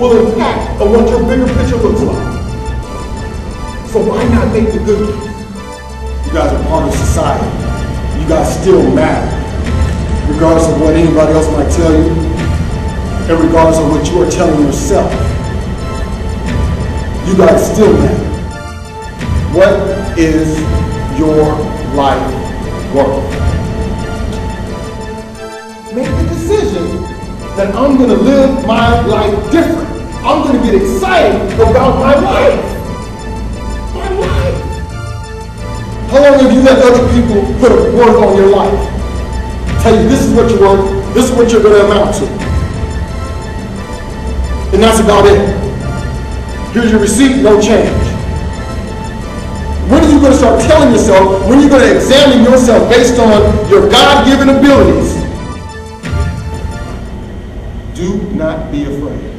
will impact on what your bigger picture looks like. So why not make the good case? You guys are part of society. You guys still matter. Regardless of what anybody else might tell you, and regardless of what you are telling yourself, you guys still matter. What is your life worth? Make the decision that I'm going to live my life different. I'm going to get excited about my life. How long have you let other people put a word on your life? Tell you this is what you're worth, this is what you're going to amount to. And that's about it. Here's your receipt, no change. When are you going to start telling yourself, when are you going to examine yourself based on your God-given abilities? Do not be afraid.